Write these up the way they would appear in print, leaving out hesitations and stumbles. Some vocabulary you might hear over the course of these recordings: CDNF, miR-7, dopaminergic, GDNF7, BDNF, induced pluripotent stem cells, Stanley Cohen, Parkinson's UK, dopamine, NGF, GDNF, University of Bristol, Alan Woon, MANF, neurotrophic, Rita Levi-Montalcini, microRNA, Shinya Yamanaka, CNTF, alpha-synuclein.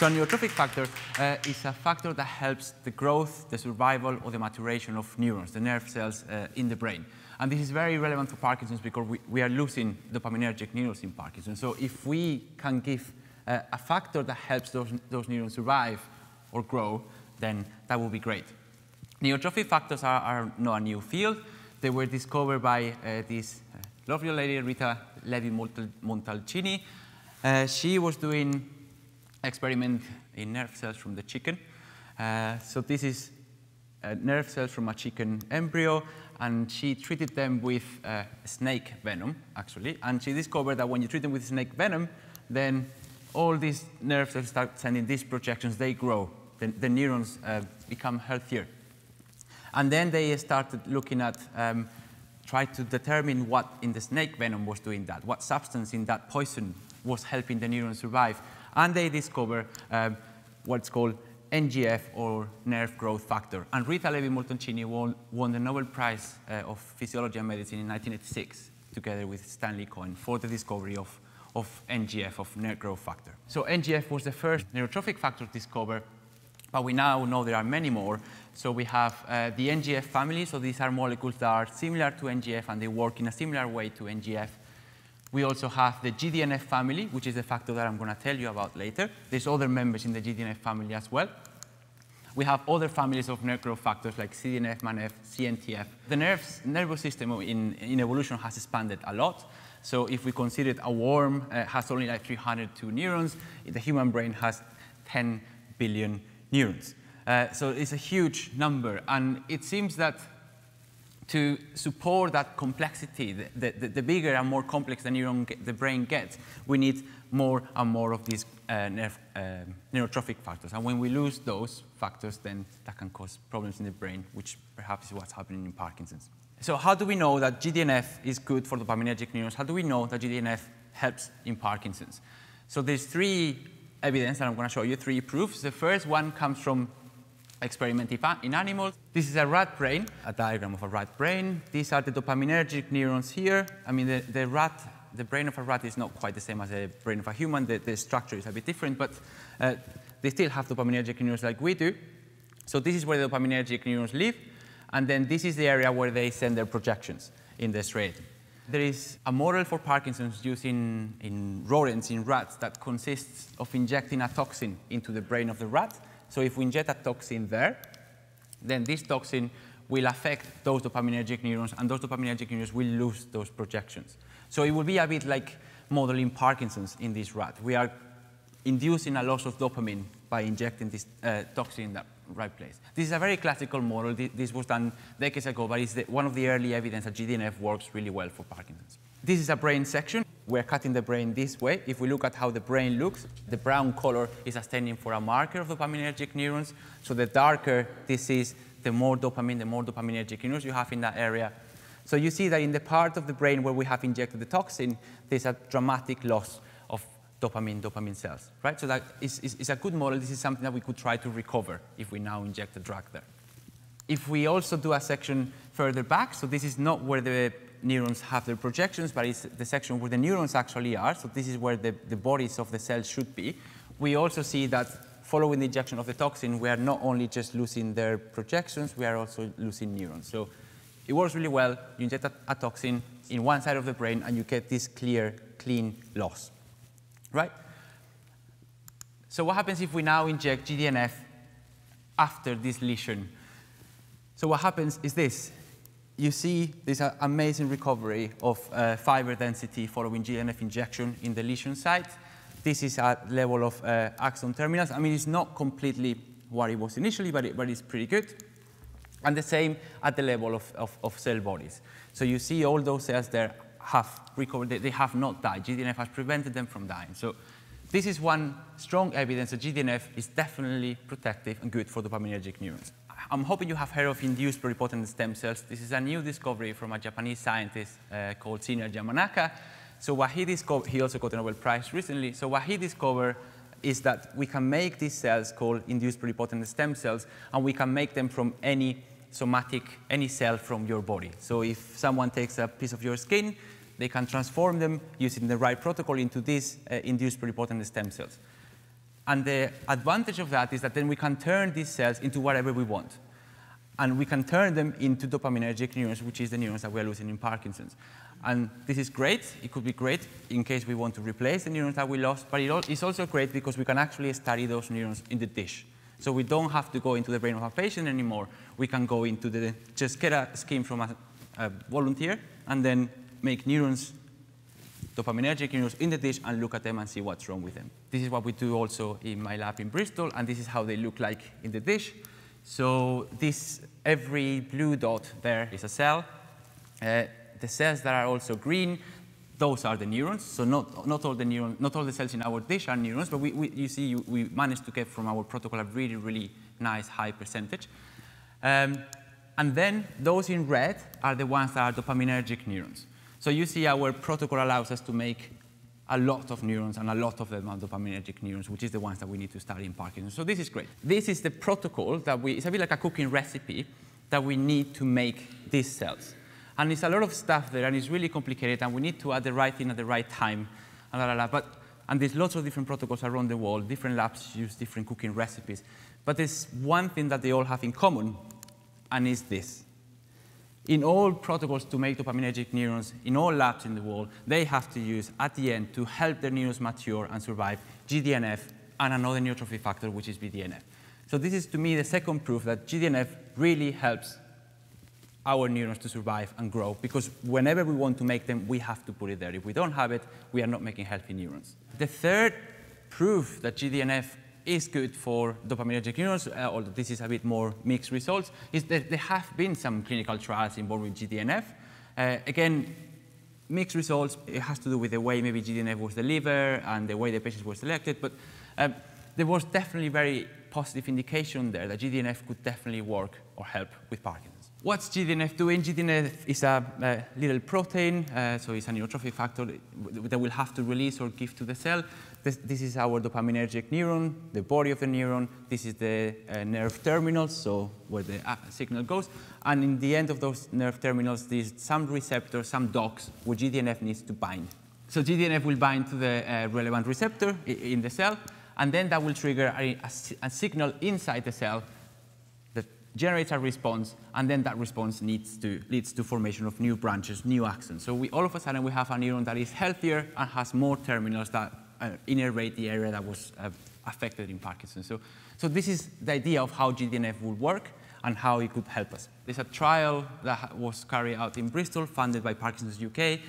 So a neurotrophic factor is a factor that helps the growth, the survival, or the maturation of neurons, the nerve cells in the brain. And this is very relevant for Parkinson's because we are losing dopaminergic neurons in Parkinson's. So if we can give a factor that helps those neurons survive or grow, then that would be great. Neurotrophic factors are not a new field. They were discovered by this lovely lady, Rita Levi-Montalcini. She was doing experiment in nerve cells from the chicken. So this is nerve cells from a chicken embryo, and she treated them with snake venom, actually. And she discovered that when you treat them with snake venom, then all these nerve cells start sending these projections. They grow. The neurons become healthier. And then they started looking at, tried to determine what in the snake venom was doing that, what substance in that poison was helping the neurons survive. And they discover what's called NGF, or nerve growth factor. And Rita Levi-Montalcini won the Nobel Prize of Physiology and Medicine in 1986, together with Stanley Cohen, for the discovery of NGF, of nerve growth factor. So NGF was the first neurotrophic factor discovered, but we now know there are many more. So we have the NGF family. So these are molecules that are similar to NGF, and they work in a similar way to NGF. We also have the GDNF family, which is the factor that I'm going to tell you about later. There's other members in the GDNF family as well. We have other families of nerve growth factors like CDNF, MANF, CNTF. The nervous system in evolution has expanded a lot. So if we consider a worm has only like 302 neurons, the human brain has 10 billion neurons. So it's a huge number, and it seems that to support that complexity, the bigger and more complex the neuron, the brain gets, we need more and more of these neurotrophic factors. And when we lose those factors, then that can cause problems in the brain, which perhaps is what's happening in Parkinson's. So how do we know that GDNF is good for dopaminergic neurons? How do we know that GDNF helps in Parkinson's? So there's three evidence that I'm going to show you, three proofs. The first one comes from experiment in animals. This is a rat brain, a diagram of a rat brain. These are the dopaminergic neurons here. I mean, the brain of a rat is not quite the same as the brain of a human. The structure is a bit different, but they still have dopaminergic neurons like we do. So this is where the dopaminergic neurons live, and then this is the area where they send their projections in the striatum. There is a model for Parkinson's used in rodents, in rats, that consists of injecting a toxin into the brain of the rat. So if we inject a toxin there, then this toxin will affect those dopaminergic neurons, and those dopaminergic neurons will lose those projections. So it will be a bit like modeling Parkinson's in this rat. We are inducing a loss of dopamine by injecting this toxin in that right place. This is a very classical model. This was done decades ago, but it's one of the early evidence that GDNF works really well for Parkinson's. This is a brain section. We're cutting the brain this way. If we look at how the brain looks, the brown color is standing for a marker of dopaminergic neurons. So the darker this is, the more dopamine, the more dopaminergic neurons you have in that area. So you see that in the part of the brain where we have injected the toxin, there's a dramatic loss of dopamine cells, right? So that is a good model. This is something that we could try to recover if we now inject the drug there. If we also do a section further back, so this is not where the neurons have their projections, but it's the section where the neurons actually are. So this is where the bodies of the cells should be. We also see that following the injection of the toxin, we are not only just losing their projections, we are also losing neurons. So it works really well. You inject a toxin in one side of the brain, and you get this clear, clean loss, right? So what happens if we now inject GDNF after this lesion? So what happens is this. You see this amazing recovery of fiber density following GDNF injection in the lesion site. This is a level of axon terminals. I mean, it's not completely what it was initially, but it's pretty good. And the same at the level of cell bodies. So you see all those cells there have recovered. They have not died. GDNF has prevented them from dying. So this is one strong evidence that GDNF is definitely protective and good for dopaminergic neurons. I'm hoping you have heard of induced pluripotent stem cells. This is a new discovery from a Japanese scientist called Shinya Yamanaka. So what he discovered, he also got a Nobel Prize recently. So what he discovered is that we can make these cells called induced pluripotent stem cells, and we can make them from any somatic, any cell from your body. So if someone takes a piece of your skin, they can transform them using the right protocol into these induced pluripotent stem cells. And the advantage of that is that then we can turn these cells into whatever we want. And we can turn them into dopaminergic neurons, which is the neurons that we are losing in Parkinson's. And this is great. It could be great in case we want to replace the neurons that we lost. But it's also great because we can actually study those neurons in the dish. So we don't have to go into the brain of a patient anymore. We can go into the, just get a skin from a volunteer and then make neurons, dopaminergic neurons in the dish and look at them and see what's wrong with them. This is what we do also in my lab in Bristol, and this is how they look like in the dish. So this, every blue dot there is a cell. The cells that are also green, those are the neurons. So not all the cells in our dish are neurons, but we managed to get from our protocol a really, really nice high percentage. And then those in red are the ones that are dopaminergic neurons. So you see our protocol allows us to make a lot of neurons, and a lot of them are dopaminergic neurons, which is the ones that we need to study in Parkinson's. So this is great. This is the protocol that it's a bit like a cooking recipe that we need to make these cells. And it's a lot of stuff there, and it's really complicated, and we need to add the right thing at the right time, and and there's lots of different protocols around the world. Different labs use different cooking recipes. But there's one thing that they all have in common, and it's this. In all protocols to make dopaminergic neurons, in all labs in the world, they have to use, at the end, to help their neurons mature and survive, GDNF and another neurotrophic factor, which is BDNF. So this is, to me, the second proof that GDNF really helps our neurons to survive and grow, because whenever we want to make them, we have to put it there. If we don't have it, we are not making healthy neurons. The third proof that GDNF is good for dopaminergic neurons, although this is a bit more mixed results, is that there have been some clinical trials involved with GDNF. Again, mixed results. It has to do with the way maybe GDNF was delivered and the way the patients were selected, but there was definitely very positive indication there that GDNF could definitely work or help with Parkinson's. What's GDNF doing? GDNF is a little protein, so it's a neurotrophic factor that we'll have to release or give to the cell. This is our dopaminergic neuron, the body of the neuron. This is the nerve terminals, so where the signal goes. And in the end of those nerve terminals, there's some receptors, some docks, where GDNF needs to bind. So GDNF will bind to the relevant receptor in the cell, and then that will trigger a signal inside the cell that generates a response, and then that response leads to formation of new branches, new axons. So all of a sudden, we have a neuron that is healthier and has more terminals that innervate the area that was affected in Parkinson's. So this is the idea of how GDNF would work and how it could help us. There's a trial that was carried out in Bristol, funded by Parkinson's UK,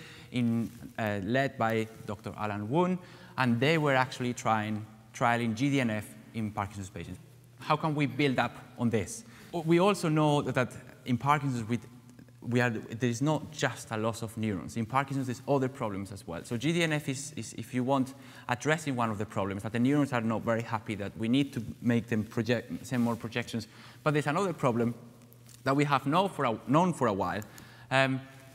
led by Dr. Alan Woon, and they were actually trialing GDNF in Parkinson's patients. How can we build up on this? We also know that in Parkinson's, there is not just a loss of neurons. In Parkinson's, there's other problems as well. So GDNF is, if you want, addressing one of the problems, that the neurons are not very happy, that we need to make them send more projections. But there's another problem that we have known for a while,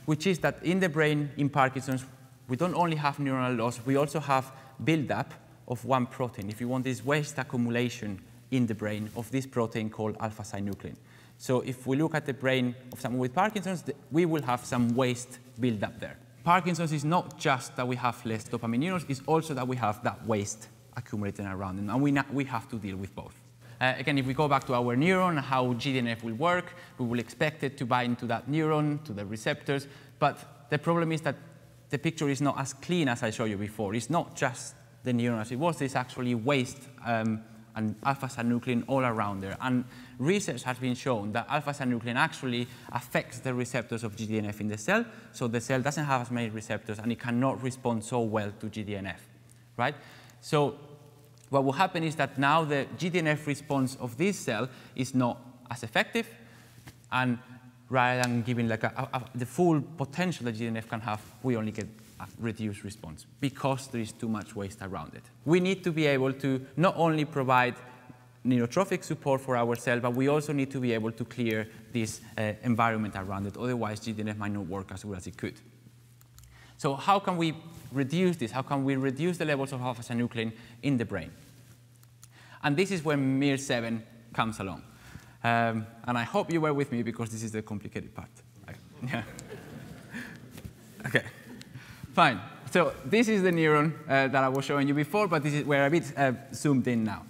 which is that in the brain, in Parkinson's, we don't only have neuronal loss, we also have buildup of one protein. If you want, this waste accumulation in the brain of this protein called alpha-synuclein. So if we look at the brain of someone with Parkinson's, we will have some waste build up there. Parkinson's is not just that we have less dopamine neurons, it's also that we have that waste accumulating around them, and we have to deal with both. Again, if we go back to our neuron, how GDNF will work, we will expect it to bind to that neuron, to the receptors, but the problem is that the picture is not as clean as I showed you before. It's not just the neuron as it was, there's actually waste and alpha-synuclein all around there. And research has been shown that alpha-synuclein actually affects the receptors of GDNF in the cell, so the cell doesn't have as many receptors and it cannot respond so well to GDNF, right? So what will happen is that now the GDNF response of this cell is not as effective, and rather than giving like the full potential that GDNF can have, we only get a reduced response because there is too much waste around it. We need to be able to not only provide neurotrophic support for our cell, but we also need to be able to clear this environment around it. Otherwise, GDNF might not work as well as it could. So how can we reduce this? How can we reduce the levels of alpha-synuclein in the brain? And this is when miR-7 comes along. And I hope you were with me because this is the complicated part. Okay. Fine. So this is the neuron that I was showing you before, but this is where a bit zoomed in now.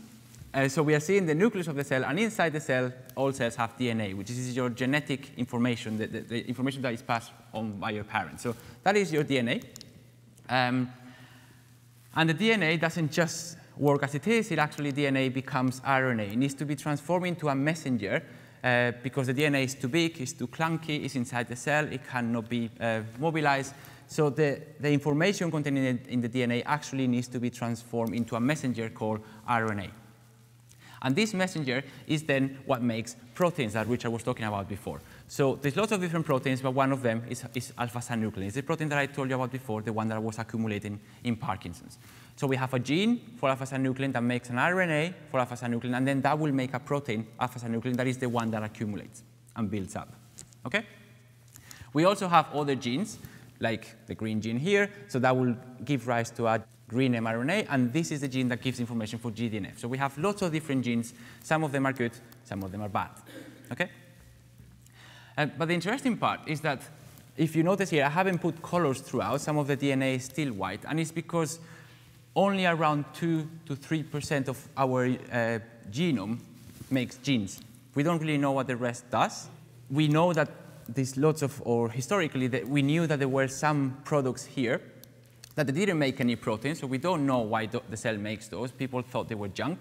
So we are seeing the nucleus of the cell, and inside the cell, all cells have DNA, which is your genetic information, the information that is passed on by your parents. So that is your DNA. And the DNA doesn't just work as it is, it actually DNA becomes RNA. It needs to be transformed into a messenger because the DNA is too big, it's too clunky, it's inside the cell, it cannot be mobilized. So the information contained in the DNA actually needs to be transformed into a messenger called RNA. And this messenger is then what makes proteins, which I was talking about before. So there's lots of different proteins, but one of them is alpha-synuclein. It's the protein that I told you about before, the one that was accumulating in Parkinson's. So we have a gene for alpha-synuclein that makes an RNA for alpha-synuclein, and then that will make a protein, alpha-synuclein, that is the one that accumulates and builds up. Okay? We also have other genes, like the green gene here, so that will give rise to a green mRNA, and this is the gene that gives information for GDNF. So we have lots of different genes. Some of them are good, some of them are bad. Okay? But the interesting part is that if you notice here, I haven't put colors throughout. Some of the DNA is still white, and it's because only around 2 to 3% of our genome makes genes. We don't really know what the rest does. We know that there's lots of, or historically, that we knew that there were some products here that they didn't make any protein, so we don't know why the cell makes those. People thought they were junk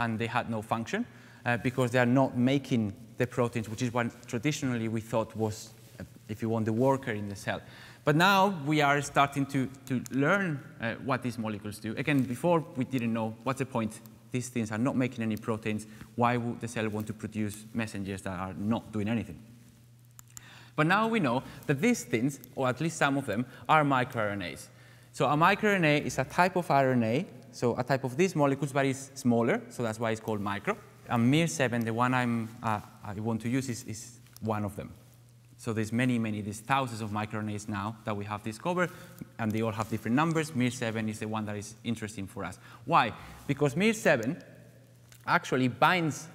and they had no function because they are not making the proteins, which is what traditionally we thought was, if you want, the worker in the cell. But now we are starting to learn what these molecules do. Again, before we didn't know what's the point. These things are not making any proteins. Why would the cell want to produce messengers that are not doing anything? But now we know that these things, or at least some of them, are microRNAs. So a microRNA is a type of RNA, so a type of these molecules, but it's smaller, so that's why it's called micro. And miR-7, the one I want to use, is one of them. So there's many, many, there's thousands of microRNAs now that we have discovered, and they all have different numbers. miR-7 is the one that is interesting for us. Why? Because miR-7 actually binds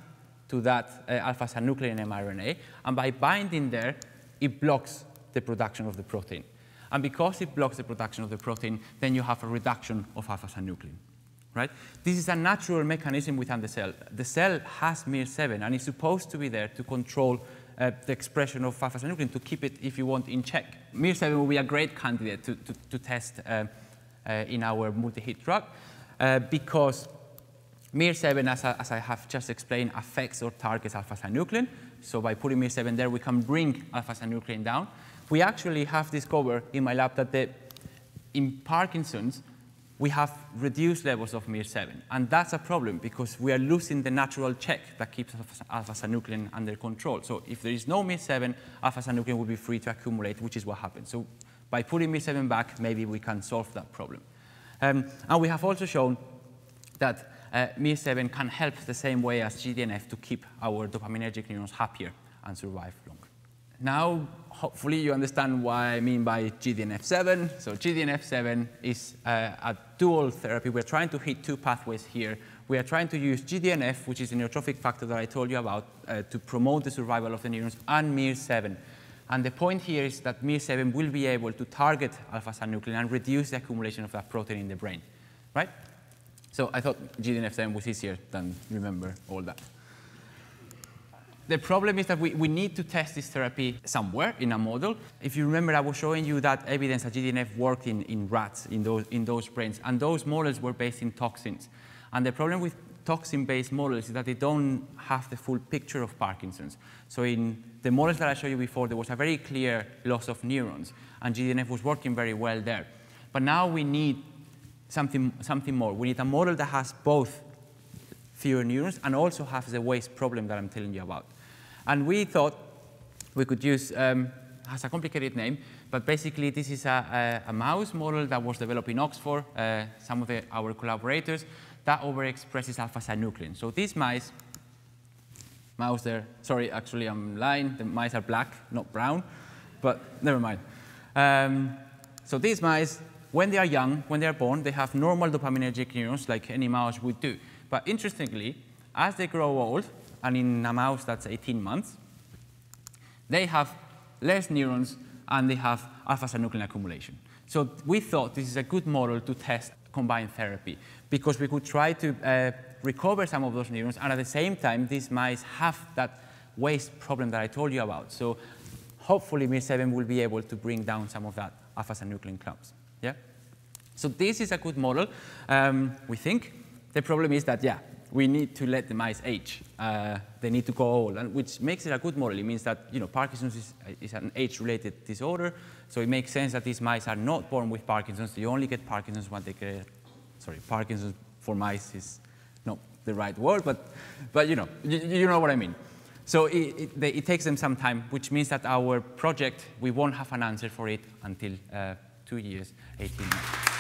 to that alpha-synuclein mRNA, and by binding there, it blocks the production of the protein. And because it blocks the production of the protein, then you have a reduction of alpha-synuclein, right? This is a natural mechanism within the cell. The cell has miR-7, and it's supposed to be there to control the expression of alpha-synuclein, to keep it, if you want, in check. miR-7 will be a great candidate to test in our multi-hit drug because miR-7, as I have just explained, affects or targets alpha-synuclein. So by putting miR-7 there, we can bring alpha-synuclein down. We actually have discovered in my lab that in Parkinson's, we have reduced levels of miR-7. And that's a problem because we are losing the natural check that keeps alpha-synuclein under control. So if there is no miR-7, alpha-synuclein will be free to accumulate, which is what happens. So by putting miR-7 back, maybe we can solve that problem. And we have also shown that miR-7 can help the same way as GDNF to keep our dopaminergic neurons happier and survive longer. Now, hopefully, you understand what I mean by GDNF7. So GDNF7 is a dual therapy. We're trying to hit two pathways here. We are trying to use GDNF, which is the neurotrophic factor that I told you about, to promote the survival of the neurons, and miR-7. And the point here is that miR-7 will be able to target alpha-synuclein and reduce the accumulation of that protein in the brain, right? So I thought GDNF7 was easier than remember all that. The problem is that we need to test this therapy somewhere in a model. If you remember, I was showing you that evidence that GDNF worked in rats, in those brains, and those models were based in toxins. And the problem with toxin-based models is that they don't have the full picture of Parkinson's. So in the models that I showed you before, there was a very clear loss of neurons, and GDNF was working very well there. But now we need something more. We need a model that has both fewer neurons and also has the waste problem that I'm telling you about. And we thought we could use, has a complicated name, but basically this is a mouse model that was developed in Oxford, some of our collaborators, that overexpresses alpha-synuclein. So these mouse there, sorry, actually I'm lying, the mice are black, not brown, but never mind. So these mice, when they are young, when they are born, they have normal dopaminergic neurons like any mouse would do. But interestingly, as they grow old, and in a mouse that's 18 months, they have less neurons and they have alpha-synuclein accumulation. So we thought this is a good model to test combined therapy, because we could try to recover some of those neurons, and at the same time, these mice have that waste problem that I told you about. So hopefully, miR-7 will be able to bring down some of that alpha-synuclein clumps. Yeah? So this is a good model, we think. The problem is that, yeah, we need to let the mice age. They need to go old, and which makes it a good model. It means that, you know, Parkinson's is an age-related disorder, so it makes sense that these mice are not born with Parkinson's. They only get Parkinson's when they get, sorry, Parkinson's for mice is not the right word, but you know, you know what I mean. So it takes them some time, which means that our project, we won't have an answer for it until 2 years, 18 months.